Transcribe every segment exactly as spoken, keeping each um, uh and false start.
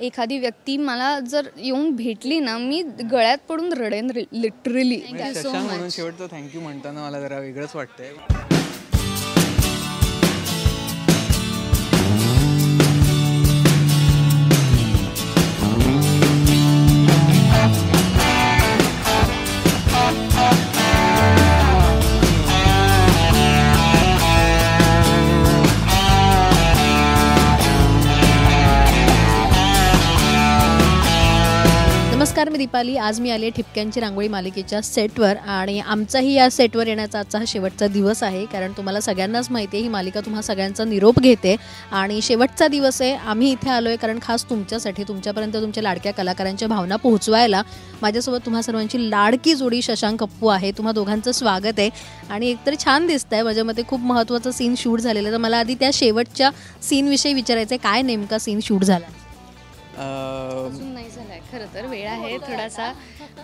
एखादी व्यक्ती मला जर येऊन भेटली ना मी गळ्यात पडून रडेन लिटरली। Thank you so much. शेवटचं थँक्यू म्हणताना मला जरा वेगळंच वाटतंय। मी दीपाली, आज मी आली ठिपक्यांची रांगोळी मालिकेच्या सेटवर आणि आमचाही या सेटवर येण्याचा आजचा हा शेवटचा दिवस आहे। कारण तुम्हाला सगळ्यांनाच माहिती आहे ही मालिका तुम्हा सगळ्यांचा निरोप घेते आणि शेवटचा दिवस आहे। आम्ही इथे आलो आहे कारण खास तुमच्यासाठी, तुमच्यापर्यंत तुमच्या लाडक्या कलाकारांच्या भावना पोहोचवायला। माझ्यासोबत तुम्हा सर्वांची लाडकी जोडी शशांक कप्पू आहे। तुम्हा दोघांचं स्वागत आहे आणि एकतर छान दिसतंय माझ्या मते, खूप महत्त्वाचा सीन शूट झालेला आहे। तर मला आधी त्या शेवटच्या सीनविषयी विचारायचं आहे, काय नेमका सीन शूट झाला? नाही झालाय खरं तर, वेळ आहे थोडासा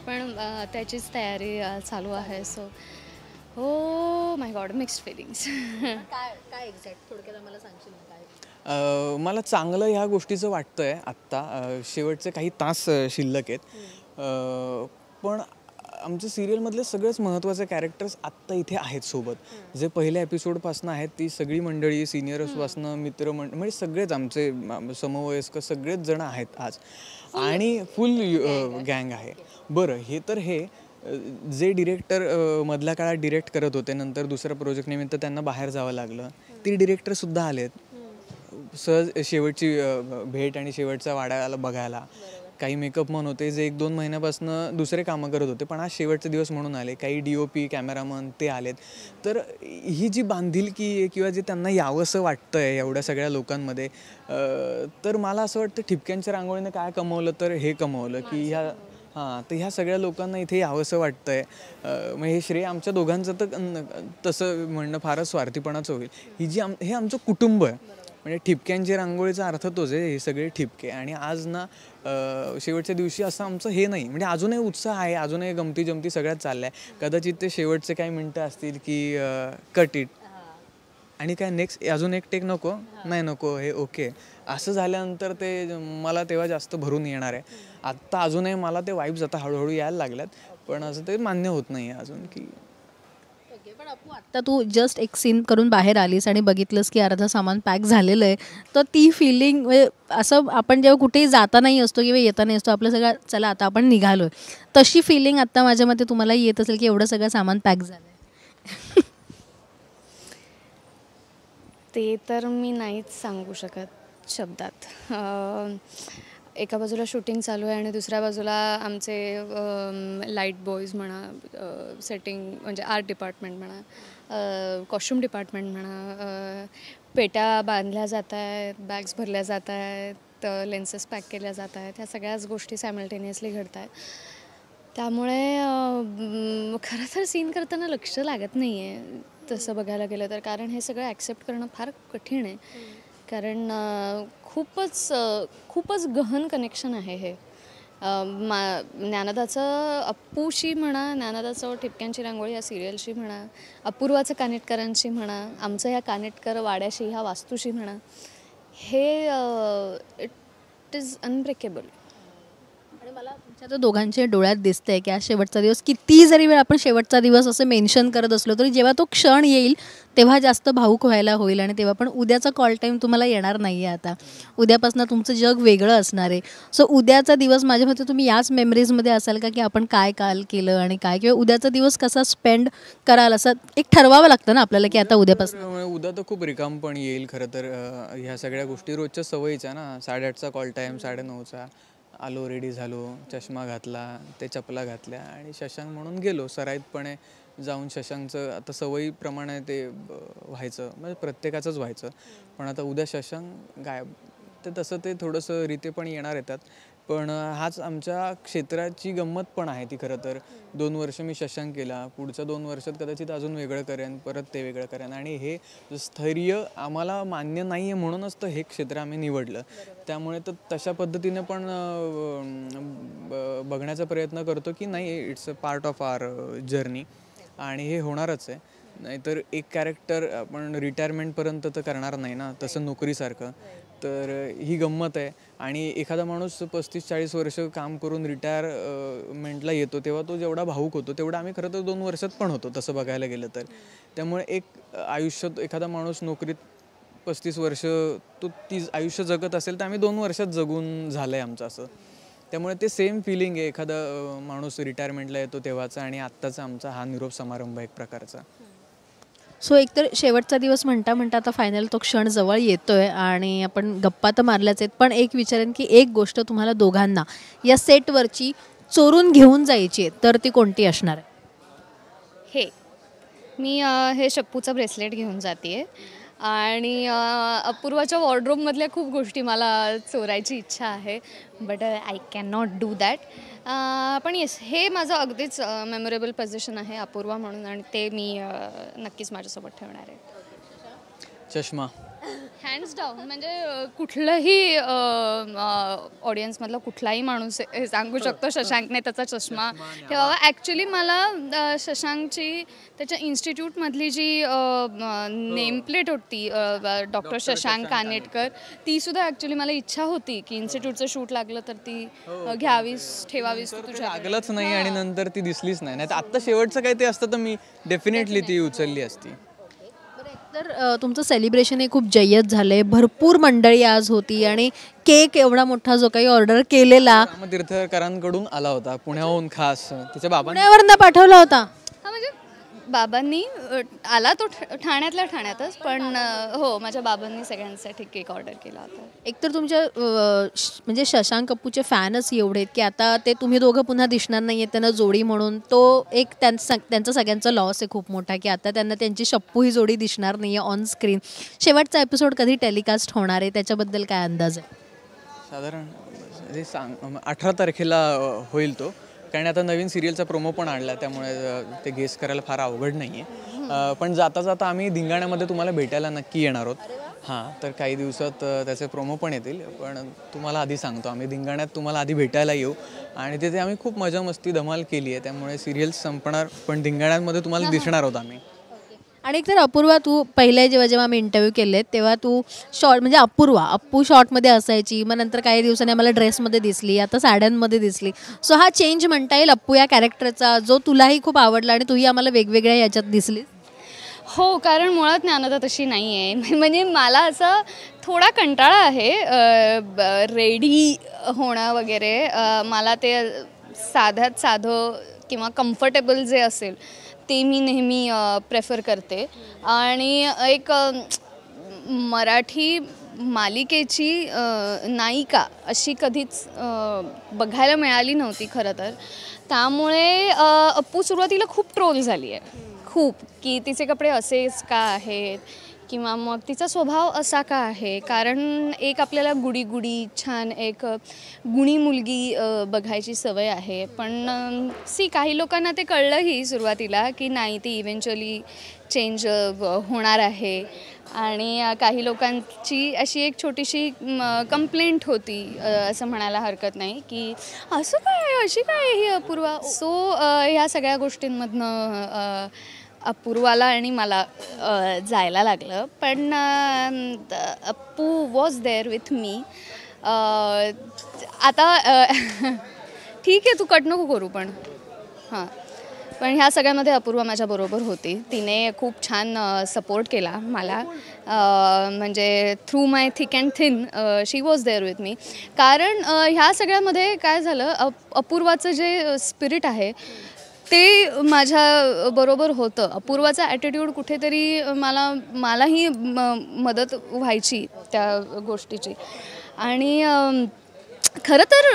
पण त्याचीच तयारी चालू आहे। सो हो माय गॉड, मिक्स्ड फिलिंग्स। काय काय एक्झॅक्ट थोडक्यात आम्हाला सांगशील ना? काय मला चांगलं ह्या गोष्टीचं वाटतंय आत्ता, शेवटचे काही तास शिल्लक आहेत पण आमच्या सिरियलमधले सगळेच महत्त्वाचे कॅरेक्टर्स आत्ता इथे आहेत सोबत। जे पहिल्या एपिसोडपासून आहेत ती सगळी मंडळी, सिनियर्सपासून मित्र मंडळ म्हणजे सगळेच आमचे समवयस्क सगळेच जण आहेत आज आणि फुल गँग आहे। बरं हे तर हे जे डिरेक्टर मधल्या काळात डिरेक्ट करत होते, नंतर दुसऱ्या प्रोजेक्टनिमित्त त्यांना बाहेर जावं लागलं, ती डिरेक्टरसुद्धा आलेत सहज शेवटची भेट आणि शेवटचा वाड्याला बघायला। काही मेकअप मन होते जे एक दोन महिन्यापासून दुसरे कामं करत होते पण आज शेवटचे दिवस म्हणून आले। काही डी ओ पी कॅमेरामन ते आलेत। तर ही जी बांधिलकी किंवा जे त्यांना यावंसं वाटतं आहे एवढ्या सगळ्या लोकांमध्ये, तर मला असं वाटतं ठिपक्यांच्या रांगोळीनं काय कमवलं तर हे कमवलं की ह्या हां तर ह्या सगळ्या लोकांना इथे यावंसं वाटतं आहे। मग हे श्रेय आमच्या दोघांचं तर तसं म्हणणं फारच स्वार्थीपणाचं होईल। ही जी आम हे आमचं कुटुंब आहे म्हणजे ठिपक्यांची रांगोळीचा अर्थ तोच आहे, हे सगळे ठिपके। आणि आज ना शेवटच्या दिवशी असं आमचं हे नाही म्हणजे अजूनही उत्साह आहे, अजूनही गमती जमती सगळ्यात चालल्या आहे। कदाचित ते शेवटचे काही मिनटं असतील की कट इट आणि काय नेक्स्ट अजून एक टेक नको, नाही नको हे ओके, असं झाल्यानंतर ते मला तेव्हा जास्त भरून येणार आहे। आत्ता अजूनही मला ते वाईब्स आता हळूहळू यायला लागल्यात पण असं ते मान्य होत नाही आहे अजून की पण अपू आत्ता तू जस्ट एक सीन करून बाहेर आलीस आणि बघितलंस की अर्धा सामान पॅक झालेलं आहे, तर ती फिलिंग म्हणजे असं आपण जेव्हा कुठेही जातानाही असतो किंवा येतानाही असतो आपलं सगळं चला आता आपण निघालो आहे, तशी फिलिंग आत्ता माझ्या मते तुम्हाला येत असेल की एवढं सगळं सामान पॅक झालं? ते तर मी नाहीच सांगू शकत शब्दात। एका बाजूला शूटिंग चालू आहे आणि दुसऱ्या बाजूला आमचे लाईट बॉयज म्हणा, सेटिंग म्हणजे आर्ट डिपार्टमेंट म्हणा, कॉस्ट्यूम डिपार्टमेंट म्हणा, पेट्या बांधल्या जात आहेत, बॅग्स भरल्या जात आहेत, लेन्सेस पॅक केल्या जात आहेत, ह्या सगळ्याच गोष्टी सायमल्टेनियसली घडत आहेत। त्यामुळे खरं तर सीन करताना लक्ष लागत नाही आहे तसं बघायला गेलं तर, कारण हे सगळं ॲक्सेप्ट करणं फार कठीण आहे। कारण खूपच खूपच गहन कनेक्शन आहे हे। मा ज्ञानदाचं अप्पूशी म्हणा, ज्ञानदाचं ठिपक्यांची रांगोळी या सिरियलशी म्हणा, अपूर्वाचं कानेटकरांशी म्हणा, आमचं ह्या कानेटकर वाड्याशी ह्या वास्तूशी म्हणा, हे इट इज अनब्रेकेबल। आणि मला तुमच्या तर दोघांच्या डोळ्यात दिसतं आहे की आज शेवटचा दिवस, किती जरी वेळ आपण शेवटचा दिवस असं मेन्शन करत असलो तरी जेव्हा तो क्षण येईल तेव्हा जास्त भावूक व्हायला होईल आणि तेव्हा पण उद्याचा कॉल टाईम तुम्हाला येणार नाही आहे आता, उद्यापासून तुमचं जग वेगळं असणार आहे। सो उद्याचा दिवस माझ्या मते तुम्ही याच मेमरीजमध्ये असाल का की आपण काय काल केलं आणि काय, किंवा उद्याचा दिवस कसा स्पेंड कराल असं एक ठरवावं लागतं ना आपल्याला की आता उद्यापासून? उद्या तर खूप रिकाम पण येईल खरं तर, ह्या सगळ्या गोष्टी रोजच्या सवयीच्या ना, साडेआठचा कॉल टाईम, साडेनऊचा आलो, रेडी झालो, चष्मा घातला, ते चपला घातल्या आणि शशांक म्हणून गेलो सराईतपणे जाऊन। शशांकचं आता सवयीप्रमाणे ते व्हायचं म्हणजे प्रत्येकाचंच व्हायचं पण आता उद्या शशांक गायब, ते तसं ते थोडंसं रीते पण येणार येतात। पण हाच आमच्या क्षेत्राची गंमत पण आहे ती खरं तर। दोन वर्ष मी शशांक केला, पुढच्या दोन वर्षात कदाचित अजून वेगळं करेन, परत ते वेगळं करेन आणि हे स्थैर्य आम्हाला मान्य नाही आहे म्हणूनच तर हे क्षेत्र आम्ही निवडलं। त्यामुळे तर तशा पद्धतीने पण बघण्याचा प्रयत्न करतो की नाही it's a part of our journey आणि हे होणारच आहे। नाहीतर एक कॅरेक्टर आपण रिटायरमेंटपर्यंत तर करणार नाही ना तसं नोकरीसारखं, तर ही गंमत आहे। आणि एखादा माणूस पस्तीस चाळीस वर्ष काम करून रिटायरमेंटला येतो तेव्हा तो जेवढा भावुक होतो तेवढा आम्ही खरं तर दोन वर्षात पण होतो तसं बघायला गेलं तर। त्यामुळे एक आयुष्यात एखादा माणूस नोकरीत पस्तीस वर्ष तो तीस आयुष्य जगत असेल तर आम्ही दोन वर्षात जगून झालंय आमचं असं। त्यामुळे ते सेम फीलिंग आहे एखादा माणूस रिटायरमेंटला येतो तेव्हाचा आणि आत्ताचा आमचा हा निरोप समारंभ एक प्रकारचा। सो so, एक तर शेवटचा दिवस म्हणता म्हणता आता फायनल तो क्षण जवळ येतोय आणि आपण गप्पा तर मारल्याच आहेत, पण एक विचारेन की एक गोष्ट तुम्हाला दोघांना या सेटवरची चोरून घेऊन जायची आहे तर ती कोणती असणार आहे? हे मी आ, हे शप्पूचं ब्रेसलेट घेऊन जाते आणि अपूर्वाच्या वॉर्डरोब मधल्या खूप गोष्टी मला चोरायची इच्छा आहे, but I can not do that. पण येस, हे माझं अगदीच मेमोरेबल पोझिशन आहे अपूर्वा म्हणून आणि ते मी नक्कीच माझ्यासोबत ठेवणार आहे। चष्मा हँड्स डाऊन, म्हणजे कुठलाही ऑडियन्स मधला कुठलाही माणूस हे सांगू शकतो शशांकने त्याचा चष्मा ठेवावा। ॲक्च्युली मला शशांकची त्याच्या इन्स्टिट्यूटमधली जी नेमप्लेट होती डॉक्टर शशांक कानेटकर तीसुद्धा ॲक्च्युली मला इच्छा होती की इन्स्टिट्यूटचं शूट लागलं तर ती घ्यावीस ठेवावीस, तुझ्या लागलंच नाही आणि नंतर ती दिसलीच नाही, नाही तर आत्ता शेवटचं काही ते असतं तर मी डेफिनेटली ती उचलली असती। तर तुमचं सेलिब्रेशन हे खूप जय्यत झाले, भरपूर मंडळी आज होती आणि केक एवढा मोठा जो काही ऑर्डर केलेला तीर्थकरांकडून आला होता पुण्याहून खास, तिच्या बाबांनी पाठवला होता। हा म्हणजे बाबांनी आला तो ठाण्यातला ठाण्यातच, पण हो माझ्या बाबांनी सगळ्यांसाठी केक ऑर्डर केला होता। एकतर तुमच्या म्हणजे शशांक कपूरचे फॅनच एवढे की आता ते तुम्ही दोघं पुन्हा दिसणार नाही आहेत त्यांना जोडी म्हणून, तो एक त्यांचा त्यांचा सगळ्यांचा लॉस आहे खूप मोठा की आता त्यांना त्यांची शप्पू ही जोडी दिसणार नाही आहे ऑन स्क्रीन। शेवटचा एपिसोड कधी टेलिकास्ट होणार आहे त्याच्याबद्दल काय अंदाज आहे? साधारण जे सांग अठरा तारखेला होईल तो, कारण आता नवीन सिरियलचा प्रोमो पण आणला त्यामुळे ते गेस करायला फार अवघड नाही आहे। पण जाता जाता आम्ही धिंगाण्यामध्ये तुम्हाला भेटायला नक्की येणार आहोत। हां, तर काही दिवसात त्याचे प्रोमो पण येतील, पण तुम्हाला आधी सांगतो आम्ही धिंगाण्यात तुम्हाला आधी भेटायला येऊ आणि तिथे आम्ही खूप मजा मस्ती धमाल केली आहे त्यामुळे सिरियल संपणार पण धिंगाण्यामध्ये तुम्हाला दिसणार आहोत आम्ही। आणि एकतर अपूर्वा तू पहिले जेव्हा जेव्हा आम्ही इंटरव्ह्यू केले तेव्हा तू शॉर्ट म्हणजे अपूर्वा अप्पू शॉर्टमध्ये असायची, मग नंतर काही दिवसांनी आम्हाला ड्रेसमध्ये दिसली, आता साड्यांमध्ये दिसली। सो हा चेंज म्हणता येईल अप्पू या कॅरेक्टरचा जो तुलाही खूप आवडला आणि तूही आम्हाला वेगवेगळ्या याच्यात दिसली? हो, कारण मुळात ज्ञानदा तशी नाही आहे, म्हणजे मला असं थोडा कंटाळा आहे रेडी होणं वगैरे, मला ते साध्यात साधं किंवा कम्फर्टेबल जे असेल ते मी नेहमी प्रेफर करते। आणि एक मराठी मालिकेची नायिका अशी कधीच बघायला मिळाली नव्हती खरं तर, त्यामुळे अप्पू सुरुवातीला खूप ट्रोल झाली आहे खूप, की तिचे कपडे असेच का आहेत किंवा मग तिचा स्वभाव असा का आहे, कारण एक आपल्याला गुडी गुडी छान एक गुणी मुलगी बघायची सवय आहे, पण सी काही लोकांना ते कळलंही सुरुवातीला की नाही ती इव्हेंच्युअली चेंज होणार आहे आणि काही लोकांची अशी एक छोटीशी कंप्लेंट होती असं म्हणायला हरकत नाही की असं काय अशी काय ही अपूर्वा। सो ह्या सगळ्या गोष्टींमधनं अपूर्वाला आणि मला जायला लागलं, पण Appu was there with me. आता ठीक आहे तू कट नको करू, पण हां पण ह्या सगळ्यामध्ये अपूर्वा माझ्याबरोबर होती, तिने खूप छान सपोर्ट केला मला, म्हणजे through my thick and thin she was there with me. कारण ह्या सगळ्यामध्ये काय झालं अप अपूर्वाचं जे स्पिरिट आहे ते माझ्याबरोबर होतं, अपूर्वाचा ॲटिट्यूड कुठेतरी मला मलाही म मदत व्हायची त्या गोष्टीची। आणि खरं तर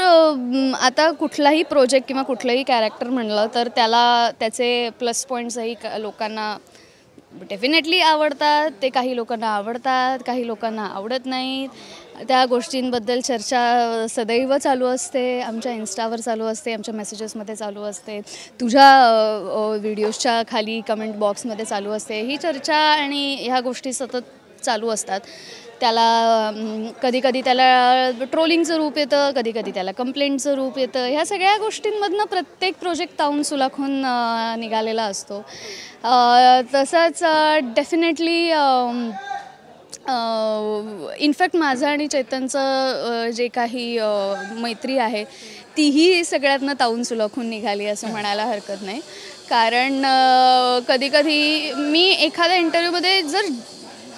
आता कुठलाही प्रोजेक्ट किंवा कुठलंही कॅरेक्टर म्हणलं तर त्याला त्याचे प्लस पॉईंट्सही लोकांना डेफिनेटली आवडतात, ते काही लोकांना आवडतात काही लोकांना आवडत नाहीत, त्या गोष्टींबद्दल चर्चा सदैव चालू असते, आमच्या इन्स्टावर चालू असते, आमच्या मेसेजेसमध्ये चालू असते, तुझ्या व्हिडिओजच्या खाली कमेंट बॉक्समध्ये चालू असते ही चर्चा आणि ह्या गोष्टी सतत चालू असतात। त्याला कधी कधी त्याला ट्रोलिंगचं रूप येतं, कधी कधी त्याला कंप्लेंटचं रूप येतं, ह्या सगळ्या गोष्टींमधनं प्रत्येक प्रोजेक्ट तावून सुलाखून निघालेला असतो। तसंच डेफिनेटली इनफॅक्ट माझं आणि चेतनचं जे काही मैत्री आहे तीही सगळ्यांना तावून सुलखून निघाली असं म्हणायला हरकत नाही, कारण कधी कधी मी एखाद्या इंटरव्ह्यूमध्ये जर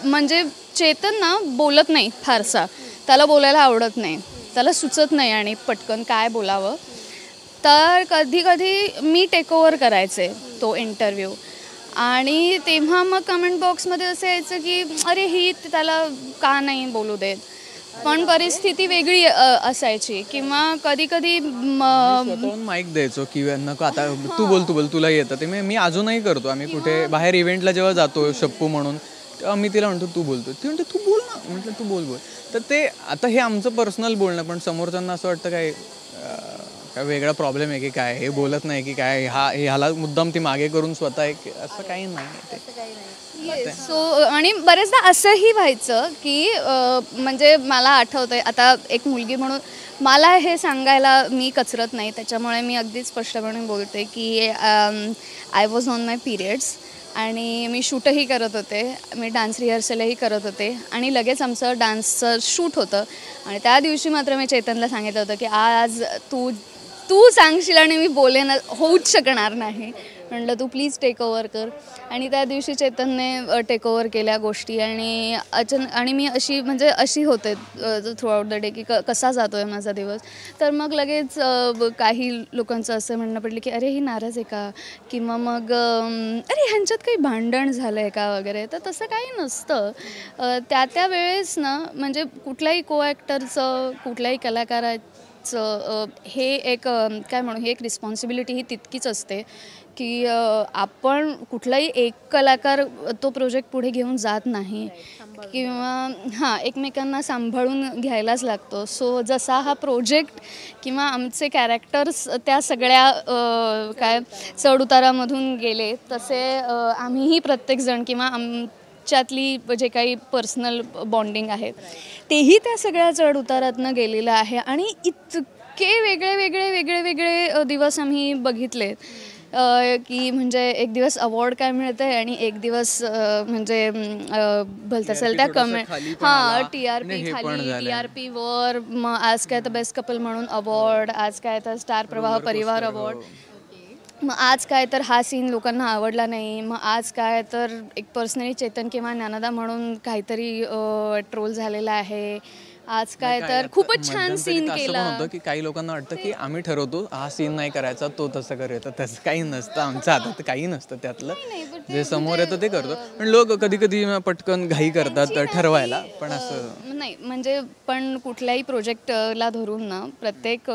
म्हणजे चेतन ना बोलत नाही फारसा, त्याला बोलायला आवडत नाही, त्याला सुचत नाही आणि पटकन काय बोलावं, तर कधी कधी मी टेक ओव्हर करायचे तो इंटरव्ह्यू आणि तेव्हा मग कमेंट बॉक्समध्ये असं यायचं की अरे ही त्याला का नाही बोलू देत, पण परिस्थिती वेगळी असायची किंवा कधी कधी माईक द्यायचो की नको आता तू बोल तू बोल तुला येतं, ते मी अजूनही करतो. आम्ही कुठे बाहेर इव्हेंटला जेव्हा जातो शप्पू म्हणून तेव्हा मी तिला म्हणतो तू बोलतो, ती म्हणते तू बोल ना, म्हटलं तू बोल बोल. तर ते आता हे आमचं पर्सनल बोलणं, पण समोरच्यांना असं वाटतं काय काय वेगळा प्रॉब्लेम आहे की काय, हे बोलत नाही की काय, हा ह्याला मुद्दाम ती मागे करून स्वतः एक असं काही नाही. सो आणि बरेचदा असंही व्हायचं की म्हणजे मला आठवतंय आता एक मुलगी म्हणून मला हे सांगायला मी कचरत नाही, त्याच्यामुळे मी अगदीच स्पष्टपणे बोलते की I was on my periods आणि मी शूटही करत होते, मी डान्स रिहर्सलही करत होते आणि लगेच आमचं डान्सचं शूट होतं आणि त्या दिवशी मात्र मी चेतनला सांगितलं होतं की आज तू तू सांगशील आणि मी बोलेन होऊच शकणार नाही, म्हटलं तू प्लीज टेक ओव्हर कर. आणि त्या दिवशी चेतनने टेक ओव्हर केल्या गोष्टी आणि अचानक आणि मी अशी म्हणजे अशी होते थ्रूआउट द डे की क कसा जातो आहे माझा दिवस, तर मग लगेच काही लोकांचं असं म्हणणं पडलं की अरे ही नाराज आहे का किंवा मग अरे ह्यांच्यात काही भांडण झालं आहे का वगैरे, तर तसं काही नसतं. त्या त्या वेळेस ना म्हणजे कुठल्याही को ॲक्टरचं कुठल्याही कलाकाराचं हे एक काय म्हणू ही एक रिस्पॉन्सिबिलिटी ही तितकीच असते की आपण कुठलाही एक कलाकार तो प्रोजेक्ट पुढे घेऊन जात नाही किंवा हां एकमेकांना सांभाळून घ्यायलाच लागतो. सो जसा हा प्रोजेक्ट किंवा आमचे कॅरेक्टर्स त्या सगळ्या काय चढउतारामधून गेले तसे आम्हीही प्रत्येकजण किंवा आम च्यातली जे काही पर्सनल बॉन्डिंग आहेत तेही त्या सगळ्या चढ उतारातनं गेलेलं आहे आणि इतके वेगळे वेगळे वेगळे वेगळे दिवस आम्ही बघितलेत की म्हणजे एक दिवस अवॉर्ड काय मिळत आहे आणि एक दिवस म्हणजे भलत असेल त्या कमेंट हां टी आर पी खाली टी आर पी वर मग आज काय तर बेस्ट कपल म्हणून अवॉर्ड, आज काय तर स्टार प्रवाह परिवार अवॉर्ड, मग आज काय तर हा सीन लोकांना आवडला नाही, मग आज काय तर एक पर्सनली चेतन किंवा ज्ञानदा म्हणून काहीतरी ट्रोल झालेला आहे, आज काय तर खूपच छान सीन केला होतं की काही लोकांना वाटतं की आम्ही ठरवतो हा सीन नाही करायचा तो तसं करतो, तसं काही नसतं, आमचं हातात काही नसतं, त्यातलं जे समोर येतं ते करतो. पण लोक कधी कधी पटकन घाई करतात ठरवायला, पण असं नाही म्हणजे पण कुठल्याही प्रोजेक्टला धरून ना प्रत्येक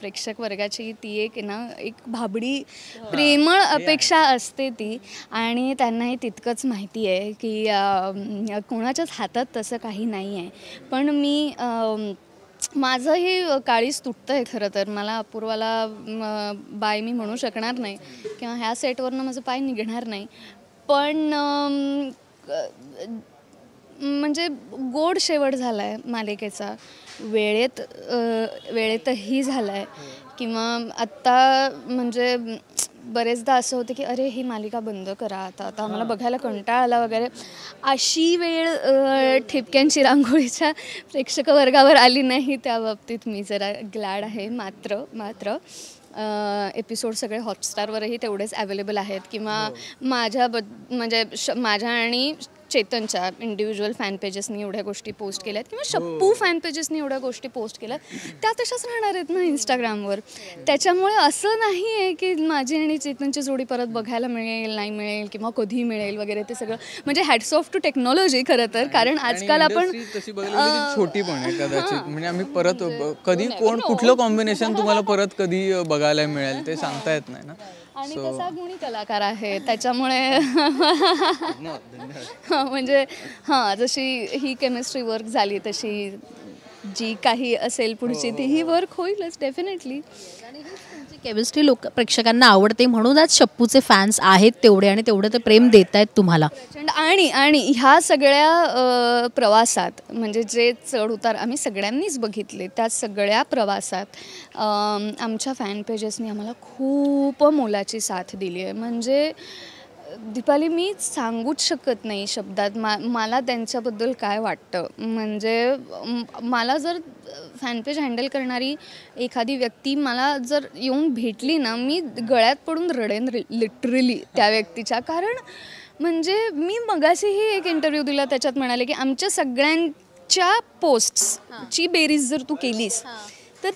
प्रेक्षक वर्गाची ती एक ना एक भाबडी प्रेमळ अपेक्षा असते ती आणि त्यांनाही तितकंच माहिती आहे की कोणाच्याच हातात तसं काही नाही आहे. पण मी माझं हे काळीच तुटतं आहे खरं तर, मला अपूर्वाला बाय मी म्हणू शकणार नाही किंवा ह्या सेटवरनं माझं पाय निघणार नाही, पण म्हणजे गोड शेवट झाला आहे मालिकेचा, वेळेत वेळेतही झाला आहे किंवा आत्ता म्हणजे बरेचदा असं होतं की अरे ही मालिका बंद करा आता आता आम्हाला बघायला कंटाळा आला वगैरे, अशी वेळ ठिपक्यांची रांगोळीच्या प्रेक्षकवर्गावर आली नाही त्या बाबतीत मी जरा ग्लॅड आहे. मात्र मात्र एपिसोड सगळे हॉटस्टारवरही तेवढेच अवेलेबल आहेत किंवा माझ्या ब म्हणजे श माझ्या आणि चेतनच्या इंडिव्हिज्युअल फॅन पेजेसनी एवढ्या गोष्टी पोस्ट केल्या आहेत किंवा शप्पू फॅन पेजेसनी एवढ्या गोष्टी पोस्ट केल्या त्या तशाच राहणार आहेत ना इंस्टाग्रामवर, त्याच्यामुळे असं नाही आहे की माझी आणि चेतनची जोडी परत बघायला मिळेल नाही मिळेल किंवा कधी मिळेल वगैरे, ते सगळं म्हणजे हॅट्स ऑफ टू टेक्नॉलॉजी खरं तर, कारण आजकाल आपण छोटी पण आहे कदाचित म्हणजे आम्ही परत कधी कोण कुठलं कॉम्बिनेशन तुम्हाला परत कधी बघायला मिळेल ते सांगता येत नाही ना. आणि तसा गुणी कलाकार आहे त्याच्यामुळे म्हणजे हां जशी ही केमिस्ट्री वर्क झाली तशी जी काही असेल पुढची तीही वर्क होईलच डेफिनेटली. केमिस्ट्री लोक प्रेक्षकांना आवडते म्हणून आज शप्पूचे फॅन्स आहेत तेवढे आणि तेवढं ते प्रेम देत आहेत तुम्हाला. आणि आणि ह्या सगळ्या प्रवासात म्हणजे जे चढ उतार आम्ही सगळ्यांनीच बघितले त्या सगळ्या प्रवासात आमच्या फॅन पेजेसनी आम्हाला खूप मोलाची साथ दिली आहे, म्हणजे दीपाली मी सांगूच शकत नाही शब्दात मा मला त्यांच्याबद्दल काय वाटतं। म्हणजे मला जर फॅनपेज हँडल करणारी एखादी व्यक्ती मला जर येऊन भेटली ना मी गळ्यात पडून रडेन लिटरली त्या व्यक्तीच्या। कारण म्हणजे मी मगाशीही एक इंटरव्यू दिला त्याच्यात म्हणाले की आमच्या सगळ्यांच्या पोस्ट्स ची बेरीज जर तू केलीस तर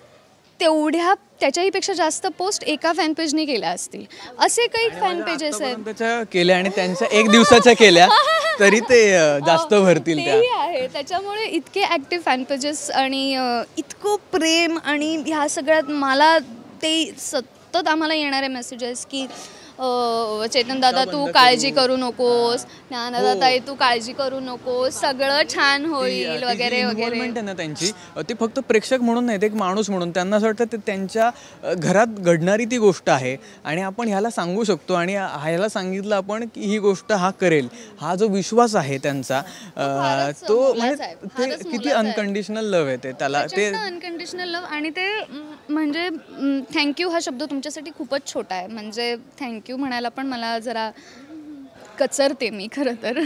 तेवढ्या त्याच्याहीपेक्षा जास्त पोस्ट एका फॅन पेजने केल्या असतील। असे काही फॅन पेजेस आहेत केल्या आणि त्यांचा एक दिवसाचा केल्या तरी ते जास्त भरतील आहे। त्याच्यामुळे इतके ॲक्टिव्ह फॅन पेजेस आणि इतको प्रेम आणि ह्या सगळ्यात मला ते सतत आम्हाला येणारे मेसेजेस की चेतन दादा तू काळजी करू नकोस, ज्ञानदा ताई तू काळजी करू नकोस, सगळं छान होईल वगैरे वगैरे। ना त्यांची ते फक्त प्रेक्षक म्हणून नाही, ते एक माणूस म्हणून त्यांना असं वाटतं ते त्यांच्या घरात घडणारी ती गोष्ट आहे आणि आपण ह्याला सांगू शकतो आणि ह्याला सांगितलं आपण की ही गोष्ट हा करेल, हा जो विश्वास आहे त्यांचा तो म्हणजे किती अनकंडिशनल लव्ह आहे त्याला, ते अनकंडिशनल लव्ह। आणि ते म्हणजे थँक्यू हा शब्द तुमच्यासाठी खूपच छोटा आहे, म्हणजे थँक्यू क्यों म्हणायला पण मला जरा कचरते मी खरं तर।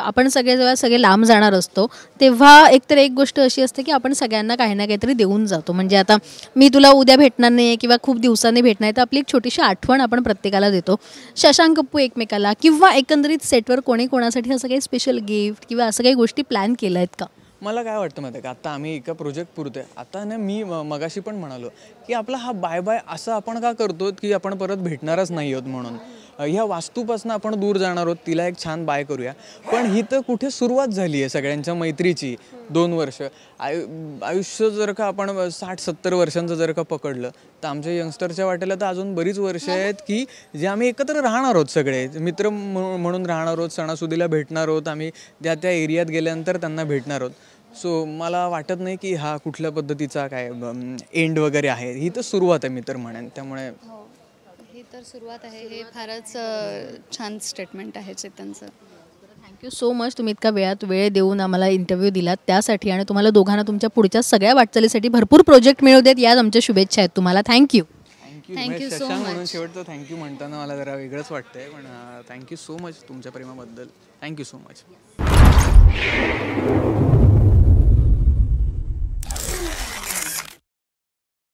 आपण सगळे जेव्हा सगळे लांब जाणार असतो तेव्हा एकतर एक गोष्ट अशी असते की आपण सगळ्यांना काही ना काहीतरी देऊन जातो। म्हणजे आता मी तुला उद्या भेटणार नाही किंवा खूप दिवसांनी भेटणार आहे तर आपली एक छोटीशी आठवण आपण प्रत्येकाला देतो। शशांक कप्पू एकमेकाला किंवा एकंदरीत सेटवर कोणी कोणासाठी असं काही स्पेशल गिफ्ट किंवा असं काही गोष्टी प्लॅन केल्या आहेत का? मला काय वाटतं माहिती आहे का, आत्ता आम्ही एका प्रोजेक्ट पुरतोय आता ना, मी मगाशी पण म्हणालो की आपला हा बाय बाय असं आपण का करतो की आपण परत भेटणारच नाही आहोत म्हणून ह्या वास्तूपासून आपण दूर जाणार आहोत, तिला एक छान बाय करूया। पण ही तर कुठे सुरुवात झाली आहे सगळ्यांच्या मैत्रीची, दोन वर्ष आयु आयुष्य जर का आपण साठ सत्तर वर्षांचं जर का पकडलं तर आमच्या यंगस्टरच्या वाटेला तर अजून बरीच वर्ष आहेत की जे आम्ही एकत्र राहणार आहोत, सगळे मित्र म्हणून राहणार आहोत, सणासुदीला भेटणार आहोत, आम्ही त्या त्या एरियात गेल्यानंतर त्यांना भेटणार आहोत। सो मला वाटत नाही की हा कुठल्या पद्धतीचा काय एंड वगैरे आहे, ही तर सुरुवात आहे मी तर म्हणेन। त्यामुळे तर सुरुवात आहे, हे फारच छान स्टेटमेंट आहे चेतनचं। थँक्यू सो मच, तुम्ही इतका वेळात वेळ देऊन आम्हाला इंटरव्ह्यू दिलात त्यासाठी, आणि तुम्हाला दोघांना तुमच्या पुढच्या सगळ्या वाटचालीसाठी भरपूर प्रोजेक्ट मिळू देत यात आमच्या शुभेच्छा आहेत तुम्हाला। Thank you thank you so much. शेवटचं थँक्यू म्हणताना मला जरा वेगळंच वाटतंय पण थँक्यू सो मच तुमच्या प्रेमाबद्दल, थँक्यू सो मच।